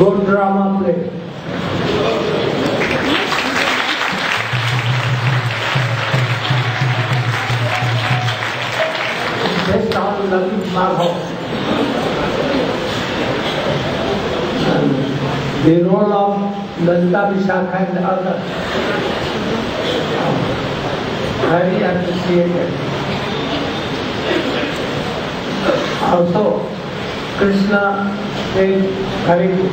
Good drama play. They start with a big marble. The role of Nanda Vishakha and others, very appreciated. Also, Krishna is very good,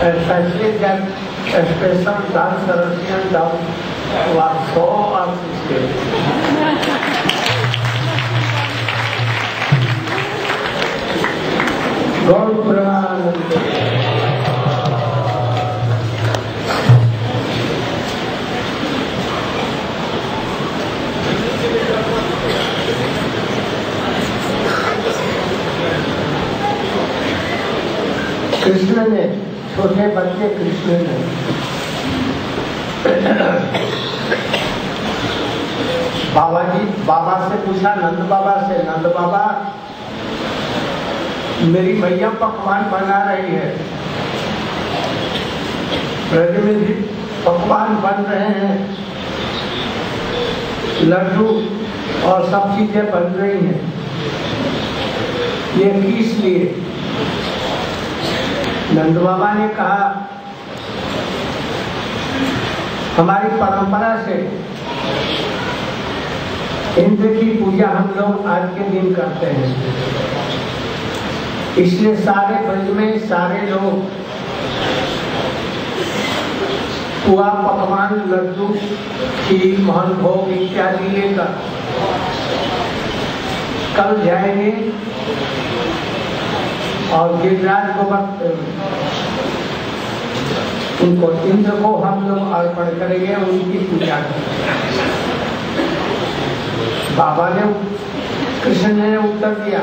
especially that expression dance Saraswati dance was so appreciated. Gaur Prananda. Krishna ने छोटे बच्चे कृष्ण ने बाबा से पूछा नंद बाबा मेरी मैया पकवान बना रही है, ब्रज में भी पकवान बन रहे हैं, लड्डू और सब चीजें बन रही हैं, ये किस लिए? नंद बाबा ने कहा हमारी परंपरा से इंद्र की पूजा हम लोग आज के दिन करते हैं, इसलिए सारे ब्रज में सारे लोग पुआ पकवान लड्डू खीर मोहन भोग इत्यादि लेकर कल जाएंगे और गिरिराज को उनको इंद्र को हम लोग अर्पण करेंगे, उनकी पूजा करेंगे। बाबा ने कृष्ण ने उत्तर दिया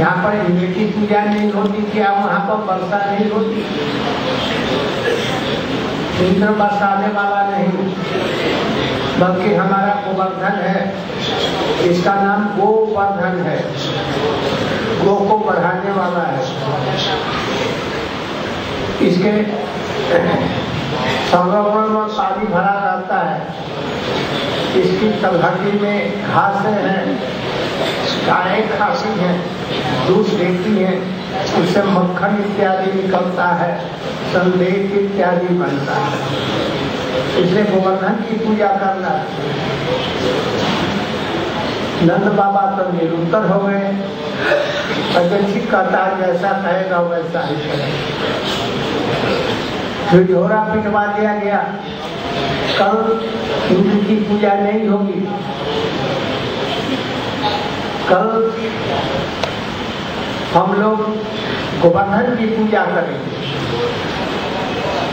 यहाँ पर इंद्र की पूजा नहीं होती, क्या वहाँ पर वर्षा नहीं होती? इंद्र बरसाने वाला नहीं, बल्कि हमारा गोवर्धन है, इसका नाम गोवर्धन है, गो को बढ़ाने वाला है, इसके संरक्षण में पानी भरा रहता है, इसकी तलहटी में घासें हैं, गायें खाती हैं, दूध देती हैं, उससे मक्खन इत्यादि निकलता है, संदेश इत्यादि बनता है, इसलिए गोवर्धन की पूजा करना। नंद बाबा तो निरुत्तर हो गए, ठीक कहता है जैसा कहेगा वैसा ही करेगा। फिर ढोरा पिटवा दिया गया, कल इंद्र की पूजा नहीं होगी, कल हम लोग गोवर्धन की पूजा करेंगे,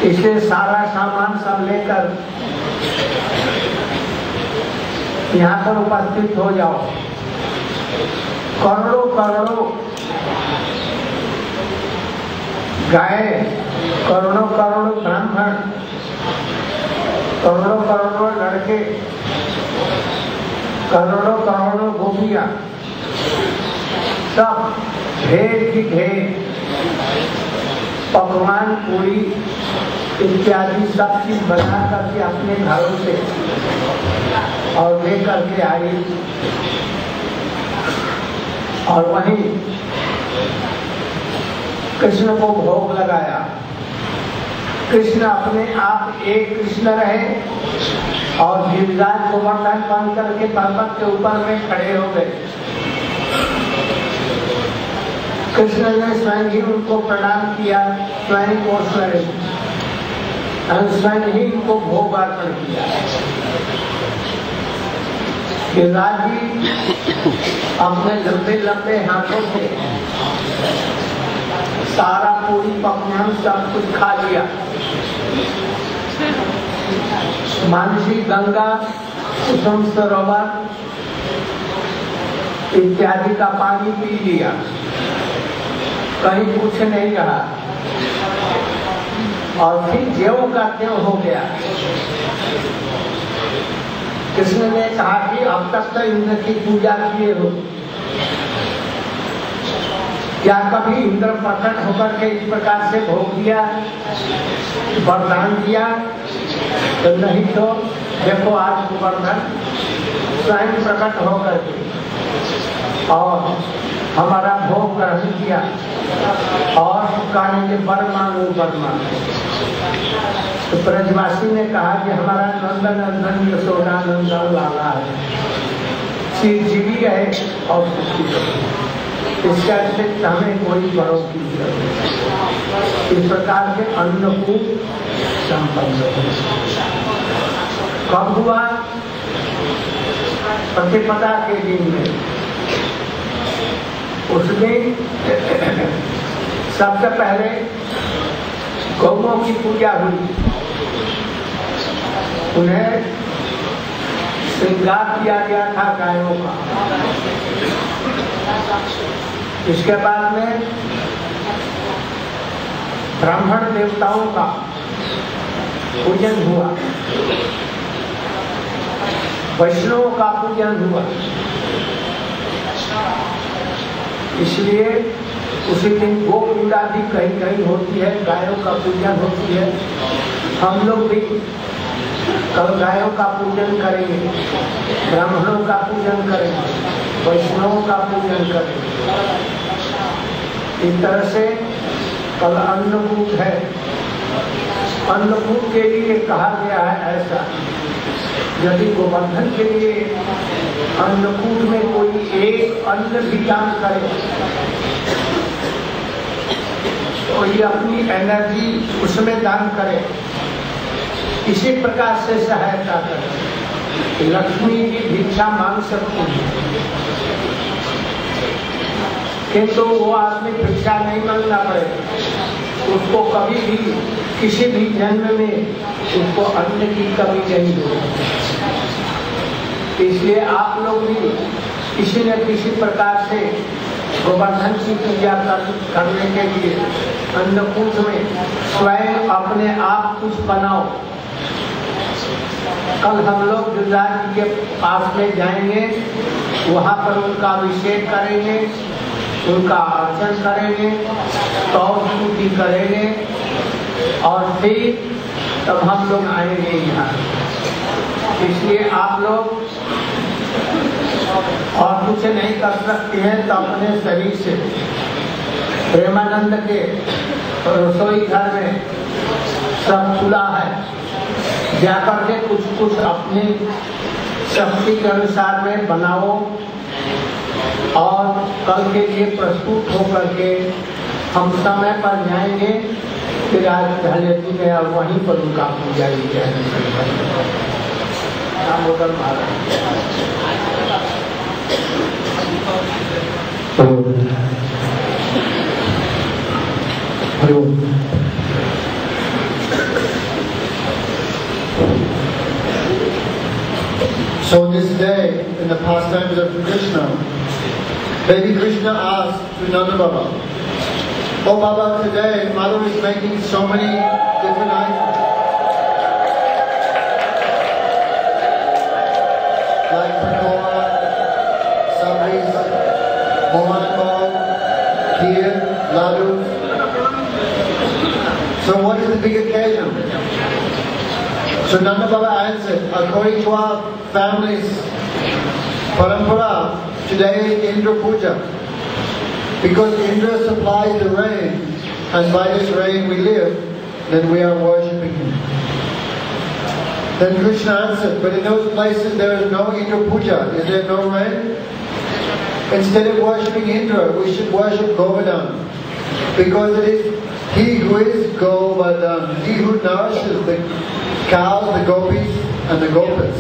इसलिए सारा सामान सब लेकर यहाँ पर उपस्थित हो जाओ। करोड़ों करोड़ों गाय, करोड़ों करोड़ों ब्राह्मण, करोड़ों करोड़ों लड़के, करोड़ों करोड़ों गोपियाँ, सब ढेर की ढेर पकवान पूरी इत्यादि सब चीज बना करके अपने घरों से और लेकर के आई, और वहीं कृष्ण को भोग लगाया। कृष्ण अपने आप एक कृष्ण रहे और गिरिराज गोवर्धन बन करके पर्वत के ऊपर में खड़े हो गए। कृष्ण ने स्वयं ही उनको प्रणाम किया, स्वयं को स्वयं ही इनको भोग अर्पण किया। गिरिराज जी अपने लंबे लंबे हाथों से सारा पूरी पकवान सब कुछ खा लिया। मानसी गंगा कुसुम सरोवर इत्यादि का पानी पी लिया, कहीं कुछ नहीं रहा, और फिर ज्यों का त्यों हो गया। कृष्ण ने कहा कि अब तक तो इंद्र की पूजा किए हो, क्या कभी इंद्र प्रकट होकर के इस प्रकार से भोग दिया, वरदान दिया? तो नहीं। तो देखो आज गोवर्धन स्वयं प्रकट होकर के और हमारा भोग ग्रहण किया और कहने के वर मांगो वर मांगो। तो ब्रजवासी ने कहा कि हमारा नंदनंदन यशोदानंदन लाला है, चिरजीवी है और इसका अतिरिक्त हमें कोई गौरव की जरूरत। इस प्रकार के अन्नकूट संपन्न कब हुआ? प्रतिपदा के दिन में। उसने सबसे पहले गौओं की पूजा हुई, उन्हें श्रृंगार किया गया था गायों का। इसके बाद में ब्राह्मण देवताओं का पूजन हुआ, वैष्णवों का पूजन हुआ। इसलिए उसी दिन गो पूजा भी कहीं कहीं होती है, गायों का पूजन होती है। हम लोग भी कल गायों का पूजन करेंगे, ब्राह्मणों का पूजन करेंगे, वैष्णवों का पूजन करेंगे। इस तरह से कल अन्नकूट है। अन्नकूट के लिए कहा गया है ऐसा, यदि गोवर्धन के लिए अन्नकूट में कोई एक अन्न भी दान करे तो ये अपनी एनर्जी उसमें दान करे। इसी प्रकार से सहायता करे। लक्ष्मी की भिक्षा मांग सकती है, किंतु वो आदमी भिक्षा नहीं मांगना पड़ेगा। उसको कभी भी किसी भी जन्म में उसको अन्न की कमी नहीं होगी। इसलिए आप लोग भी किसी न किसी प्रकार से गोवर्धन की पूजा करने के लिए अन्नकूट में स्वयं अपने आप कुछ बनाओ। कल हम लोग जुल्दार जी के पास में जाएंगे, वहाँ पर उनका अभिषेक करेंगे, उनका अर्चन करेंगे, तौर पूरी करेंगे और फिर तब हम लोग आएंगे यहाँ। इसलिए आप लोग और कुछ नहीं कर सकते हैं तो अपने शरीर से प्रेमानंद के रसोई घर में सब खुला है, जाकर के कुछ कुछ अपनी शक्ति के अनुसार में बनाओ और कल के लिए प्रस्तुत होकर के हम समय पर जाएंगे। फिर आज पहले दिन और वहीं पर उनका पूजा की जाएगी। So this day, in the pastimes of Krishna, Baby Krishna asked to Nanda Baba, "Oh Baba, today Mother is making so many different items, like pakora, sabris, mohanakol, kheer, laddu. So what is the big occasion?" So Nanda Baba answered, according to our family's parampara, today is Indra Puja, because Indra supplies the rain, and by this rain we live, then we are worshipping him. Then Krishna answered, but in those places there is no Indra Puja, is there no rain? Instead of worshipping Indra, we should worship Gomadan, because it is he who is Gomadan, he who nourishes the cows, the gopis, and the gopas.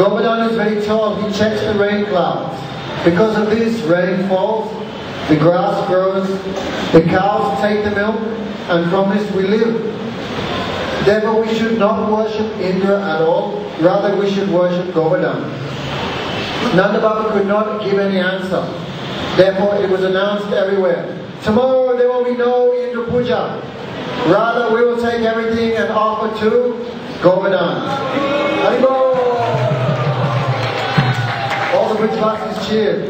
Gomadan is very tall, he checks the rain clouds. Because of this, rain falls, the grass grows, the cows take the milk, and from this we live. Therefore we should not worship Indra at all, rather we should worship Gomadan. Nanda Baba could not give any answer. Therefore it was announced everywhere, tomorrow there will be no Indra Puja. Rather, we will take everything and offer to Gomadan. All the Vrajavasis cheered.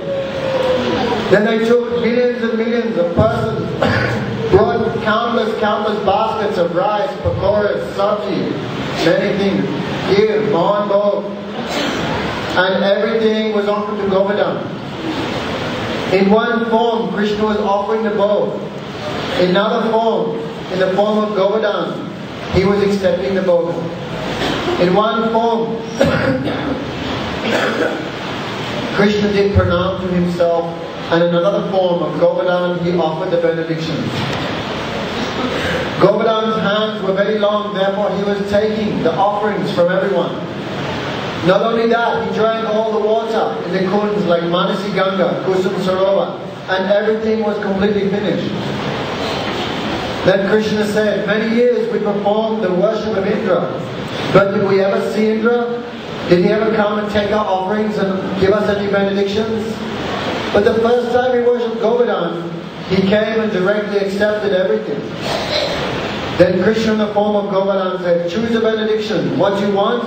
Then I took millions and millions of persons, brought countless baskets of rice, pakoras, sabji, many things, here, bonbon, and everything was offered to Gomadan. In one form, Krishna was offering the bow. In another form, in the form of Gomadan, he was accepting the bow. In one form, Krishna did pranam to himself, and in another form of Gomadan, he offered the benedictions. Gomadan's hands were very long, therefore he was taking the offerings from everyone. Not only that, he drank all the water in the kunds like Manasi Ganga, Kusum Sarovar, and everything was completely finished. Then Krishna said, many years we performed the worship of Indra, but did we ever see Indra? Did he ever come and take our offerings and give us any benedictions? But the first time we worshipped Govardhan, he came and directly accepted everything. Then Krishna in the form of Govardhan said, choose a benediction, what you want.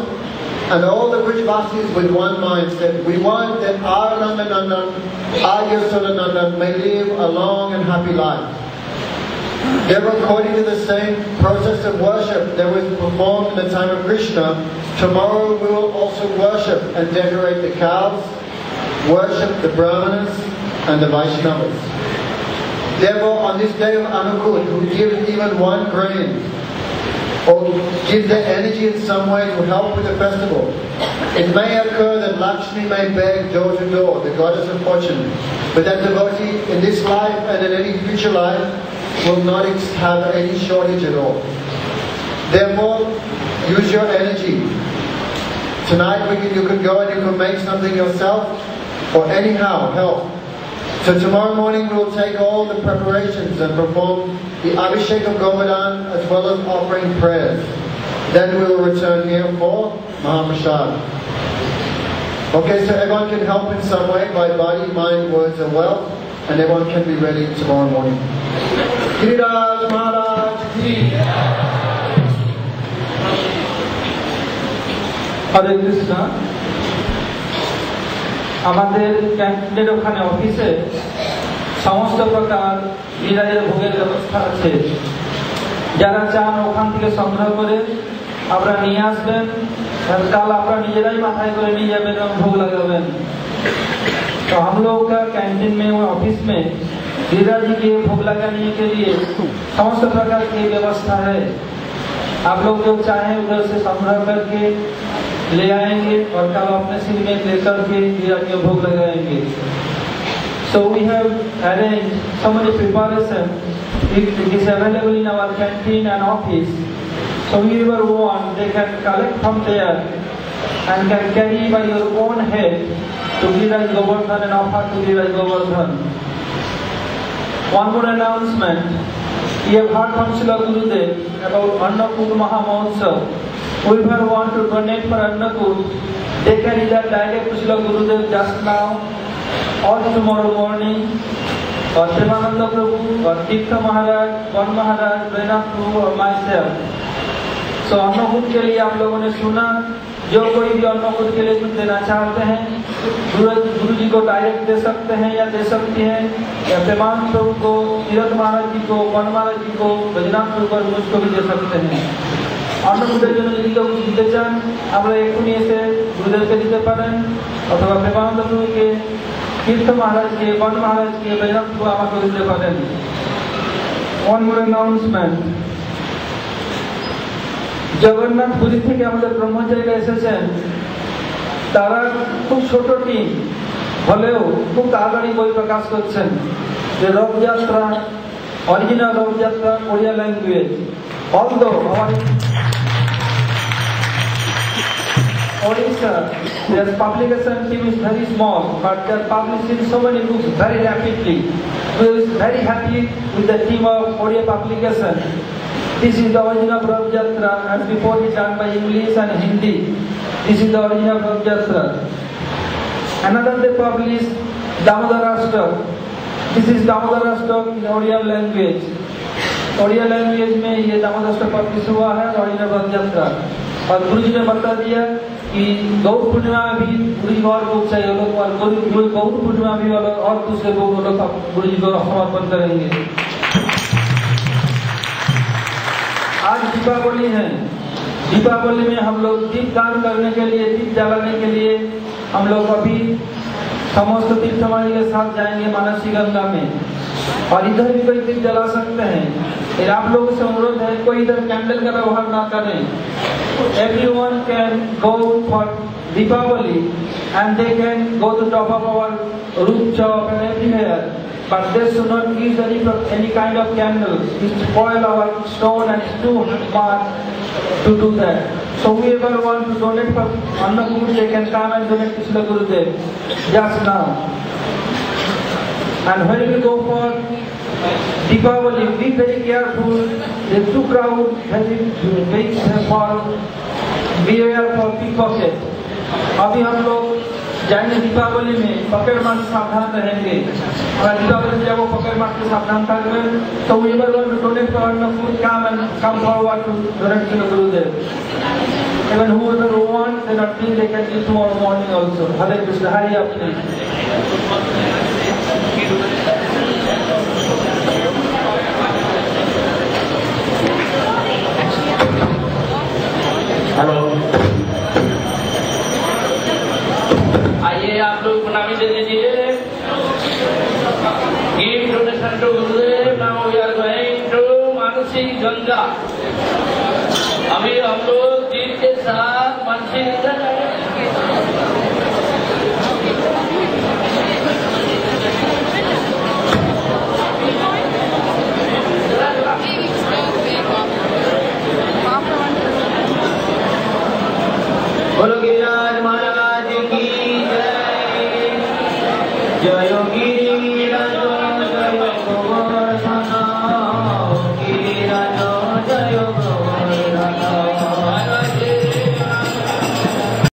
And all the Vrajavasis with one mind said, we want that our Nandanandan, our Yashodanandan may live a long and happy life. Therefore, according to the same process of worship that was performed in the time of Krishna, tomorrow we will also worship and decorate the cows, worship the Brahmanas and the Vaishnavas. Therefore, on this day of Annakut, who gives even one grain, or give their energy in some way to help with the festival, it may occur that Lakshmi may beg door to door, the goddess of fortune, but that devotee in this life and in any future life will not have any shortage at all. Therefore, use your energy. Tonight you can go and you can make something yourself, or anyhow help. So tomorrow morning we will take all the preparations and perform the Abhishek of Gomadan as well as offering prayers. Then we will return here for Mahamashan. Okay, so everyone can help in some way by body, mind, words and wealth, and everyone can be ready tomorrow morning. Giriraj Maharaj Ki Hare Krishna. আমাদের ক্যান্টিনের ওখানে অফিসে সমস্ত প্রকার বিরাজের ভোগের ব্যবস্থা আছে, যারা চান ওখান থেকে সংগ্রহ করে আপনারা নিয়ে আসবেন, কাল আপনারা নিজেরাই মাথায় করে নিয়ে যাবেন এবং ভোগ লাগাবেন। তো আমলোগ কা ক্যান্টিন মে অফিস মে বিরাজকে ভোগ লাগানে কে লিয়ে সমস্ত প্রকার কি ব্যবস্থা হ্যায়। आप लोग जो चाहे उधर से संग्रह करके ले आएंगे और कल अपने सिर में लेकर के गिरा के भोग लगाएंगे। So we have arranged so many preparation. It is available in our canteen and office. So whoever want, they can collect from there and can carry by your own head to Giriraj Govardhan and offer to Giriraj Govardhan. One more announcement. We have heard from Srila Guru Dev about Annakut Mahamashan. Whoever want to donate for Annakut, they can either direct to Srila Guru Dev just now, or tomorrow morning, or Shivananda Prabhu, or Tirtha Maharaj, Van Maharaj, Venak Prabhu, or myself. So Annakut के लिए आप लोगों ने सुना, जो कोई भी Annakut के लिए कुछ देना चाहते हैं, गुरु जी को डायरेक्ट दे सकते हैं या दे सकती हैं, या पेमान प्रभु को, तीरथ महाराज जी को, वन महाराज जी को, भजनाम प्रभु को, मुझको भी दे सकते हैं। अन्नकूटेर जन यदि लोग दीते चान, आप लोग एक उन्हीं से गुरुदेव के दीते पारें, अथवा पेमान प्रभु के, तीरथ महाराज के, वन महाराज के, भजनाम प्रभु आमा को दीते पारें। One more announcement. Jagannath Puri थे कि हमारे ब्रह्मचारी का ऐसे चें তারা খুব ছোট টিম হলেও খুব তাড়াতাড়ি বই প্রকাশ করছেন যে রথযাত্রা অরিজিনাল রথযাত্রা কোরিয়া ল্যাঙ্গুয়েজ অল্ড আমাদের Odisha their publication team is very small but they are publishing so many books very rapidly we is very happy with the team of Odia publication This is the original Vrajavasis as before it done by English and Hindi. This is the original Vrajavasis. Another they published Damodarashtak. This is Damodarashtak in Odia language. Odia language में ये Damodarashtak published हुआ है original Vrajavasis. और गुरुजी ने बता दिया कि गौ पूर्णिमा भी गुरु जी को और लोग चाहिए, लोग गौ पूर्णिमा भी और दूसरे लोग गुरु जी को समर्पण करेंगे। आज दीपावली है। दीपावली में हम लोग दीप दान करने के लिए, दीप जलाने के लिए हम लोग अभी समस्त तीर्थ समाज के साथ जाएंगे मानसी गंगा में, और इधर भी कोई दीप जला सकते हैं। फिर आप लोगों से अनुरोध है कोई इधर कैंडल का व्यवहार ना करें। Everyone can go for Deepavali and they can go to top of our roof top and everywhere, but they should not use any kind of candles, it spoil our stone and it's too hard to do that. So whoever wants to donate for Annakut, they can come and donate to Srila Guru Dev just now. And when we go for Deepavali, be very careful. The two crowd has been made for beware for pickpocket. अभी हम लोग जाएंगे दीपावली में, पकड़ मार से सावधान रहेंगे। और दीपावली में जब वो पकड़ मार से सावधान रहेंगे तो ये बार डोनेट करना फूड काम and come forward to donate to Gurudev. Even whoever wants, they not think they can do tomorrow morning also. Hare Krishna, hurry up please. Hello. आइए आप लोग प्रणामी दे दीजिए। Give donation to Gurudev. Now we are going to Mansi Ganga. अभी हम लोग दीप के साथ मानसी गंगा